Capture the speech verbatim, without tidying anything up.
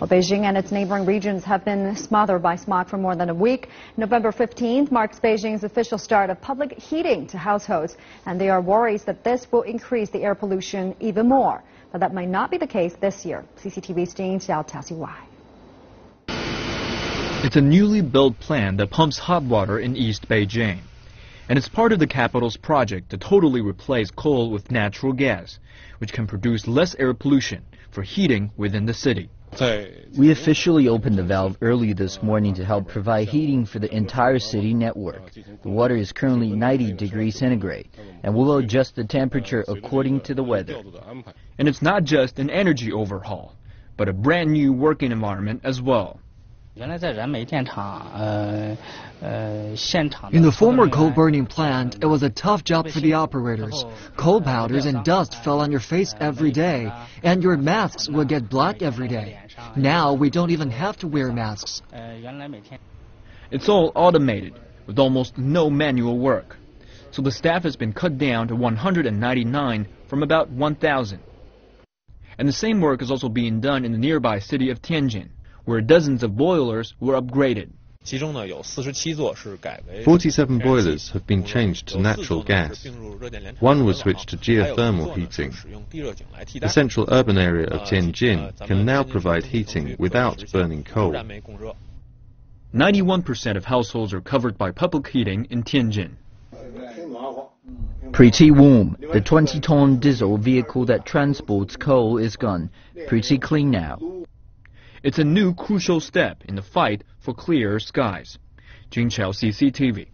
Well, Beijing and its neighboring regions have been smothered by smog for more than a week. November fifteenth marks Beijing's official start of public heating to households, and there are worries that this will increase the air pollution even more. But that might not be the case this year. C C T V's Jing Xiao tells you why. It's a newly built plant that pumps hot water in East Beijing, and it's part of the capital's project to totally replace coal with natural gas, which can produce less air pollution for heating within the city. We officially opened the valve early this morning to help provide heating for the entire city network. The water is currently ninety degrees centigrade, and we'll adjust the temperature according to the weather. And it's not just an energy overhaul, but a brand new working environment as well. In the former coal-burning plant, it was a tough job for the operators. Coal powders and dust fell on your face every day, and your masks would get black every day. Now we don't even have to wear masks. It's all automated, with almost no manual work. So the staff has been cut down to one hundred ninety-nine from about one thousand. And the same work is also being done in the nearby city of Tianjin, where dozens of boilers were upgraded. forty-seven boilers have been changed to natural gas. One was switched to geothermal heating. The central urban area of Tianjin can now provide heating without burning coal. ninety-one percent of households are covered by public heating in Tianjin. Pretty warm. The twenty-ton diesel vehicle that transports coal is gone. Pretty clean now. It's a new crucial step in the fight for clearer skies. Jing Chao, C C T V.